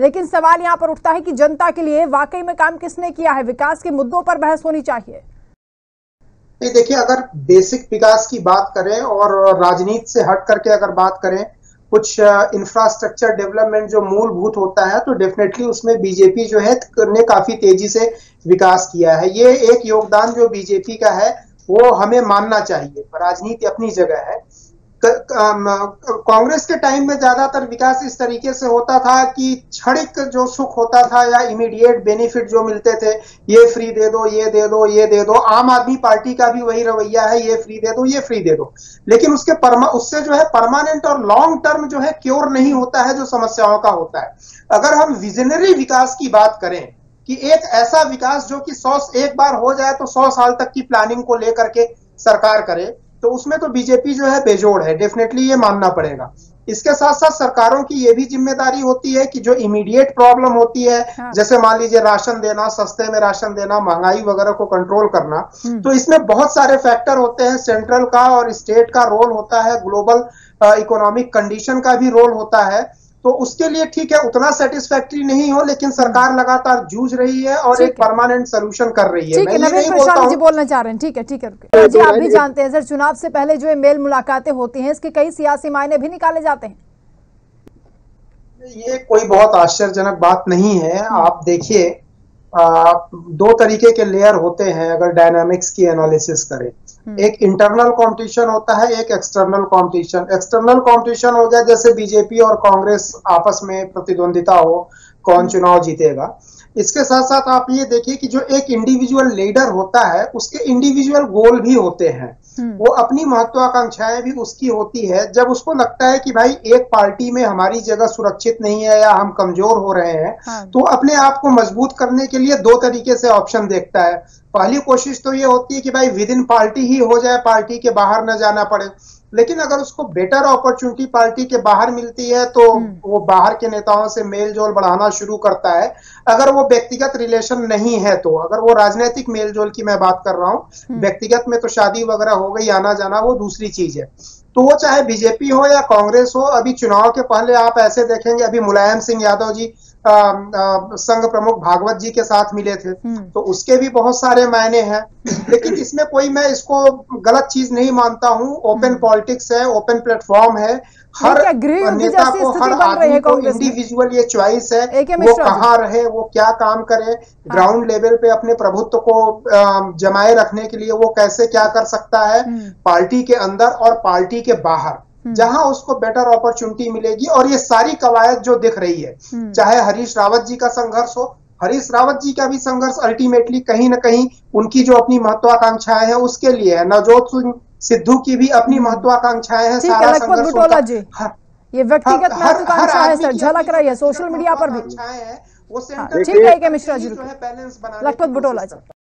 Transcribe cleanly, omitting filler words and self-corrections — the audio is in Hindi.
लेकिन सवाल यहां पर उठता है कि जनता के लिए वाकई में काम किसने किया है? विकास के मुद्दों पर बहस होनी चाहिए। देखिए, अगर बेसिक विकास की बात करें और राजनीति से हट करके अगर बात करें कुछ इंफ्रास्ट्रक्चर डेवलपमेंट जो मूलभूत होता है, तो डेफिनेटली उसमें बीजेपी जो है ने काफी तेजी से विकास किया है। ये एक योगदान जो बीजेपी का है वो हमें मानना चाहिए। राजनीति अपनी जगह है। कांग्रेस के टाइम में ज्यादातर विकास इस तरीके से होता था कि क्षणिक जो सुख होता था या इमीडिएट बेनिफिट जो मिलते थे, ये फ्री दे दो, ये दे दो, ये दे दो। आम आदमी पार्टी का भी वही रवैया है, ये फ्री दे दो, ये फ्री दे दो। लेकिन उससे जो है परमानेंट और लॉन्ग टर्म जो है क्योर नहीं होता है जो समस्याओं का होता है। अगर हम विजनरी विकास की बात करें कि एक ऐसा विकास जो कि एक बार हो जाए तो 100 साल तक की प्लानिंग को लेकर के सरकार करे, तो उसमें तो बीजेपी जो है बेजोड़ है, डेफिनेटली ये मानना पड़ेगा। इसके साथ साथ सरकारों की ये भी जिम्मेदारी होती है कि जो इमीडिएट प्रॉब्लम होती है, हाँ। जैसे मान लीजिए राशन देना, सस्ते में राशन देना, महंगाई वगैरह को कंट्रोल करना, तो इसमें बहुत सारे फैक्टर होते हैं। सेंट्रल का और स्टेट का रोल होता है, ग्लोबल इकोनॉमिक कंडीशन का भी रोल होता है। तो उसके लिए ठीक है उतना सेटिस्फैक्ट्री नहीं हो, लेकिन सरकार लगातार जूझ रही है और एक परमानेंट सोल्यूशन कर रही है। मैं नहीं बोलता जी, बोलना चाह रहे हैं। ठीक है, ठीक है जी। आप भी जानते हैं सर, चुनाव से पहले जो मेल मुलाकातें होती हैं, इसके कई सियासी मायने भी निकाले जाते हैं। ये कोई बहुत आश्चर्यजनक बात नहीं है। आप देखिए, 2 तरीके के लेयर होते हैं अगर डायनामिक्स की एनालिसिस करें। एक इंटरनल कंपटीशन होता है, एक एक्सटर्नल कंपटीशन। एक्सटर्नल कंपटीशन हो गया जैसे बीजेपी और कांग्रेस आपस में प्रतिद्वंदिता हो कौन चुनाव जीतेगा। इसके साथ साथ आप ये देखिए कि जो एक इंडिविजुअल लीडर होता है उसके इंडिविजुअल गोल भी होते हैं, वो अपनी महत्वाकांक्षाएं भी उसकी होती है। जब उसको लगता है कि भाई एक पार्टी में हमारी जगह सुरक्षित नहीं है या हम कमजोर हो रहे हैं, हाँ। तो अपने आप को मजबूत करने के लिए 2 तरीके से ऑप्शन देखता है। पहली कोशिश तो ये होती है कि भाई विद इन पार्टी ही हो जाए, पार्टी के बाहर न जाना पड़े। लेकिन अगर उसको बेटर अपॉर्चुनिटी पार्टी के बाहर मिलती है तो वो बाहर के नेताओं से मेल जोल बढ़ाना शुरू करता है। अगर वो व्यक्तिगत रिलेशन नहीं है तो, अगर वो राजनीतिक मेल जोल की मैं बात कर रहा हूँ, व्यक्तिगत में तो शादी वगैरह हो गई, आना जाना वो दूसरी चीज है। तो वो चाहे बीजेपी हो या कांग्रेस हो। अभी चुनाव के पहले आप ऐसे देखेंगे, अभी मुलायम सिंह यादव जी संघ प्रमुख भागवत जी के साथ मिले थे, तो उसके भी बहुत सारे मायने हैं। लेकिन इसमें कोई मैं इसको गलत चीज नहीं मानता हूँ। ओपन पॉलिटिक्स है, ओपन प्लेटफॉर्म है, हर नेता को, हर आदमी को इंडिविजुअल ये चॉइस है वो कहाँ रहे, वो क्या काम करे, ग्राउंड लेवल पे अपने प्रभुत्व को जमाए रखने के लिए वो कैसे क्या कर सकता है पार्टी के अंदर और पार्टी के बाहर, जहां उसको बेटर अपॉर्चुनिटी मिलेगी। और ये सारी कवायद जो दिख रही है, चाहे हरीश रावत जी का संघर्ष हो, हरीश रावत जी का भी संघर्ष अल्टीमेटली कहीं ना कहीं उनकी जो अपनी महत्वाकांक्षाएं हैं उसके लिए है। नवजोत सिंह सिद्धू की भी अपनी महत्वाकांक्षाएं हैं, सारा संघर्ष ये व्यक्तिगत महत्वाकांक्षा है सर, झलक रही है सोशल मीडिया पर भी। ठीक है मिश्रा जी, बैलेंस बना। लखपत बुटोला जी।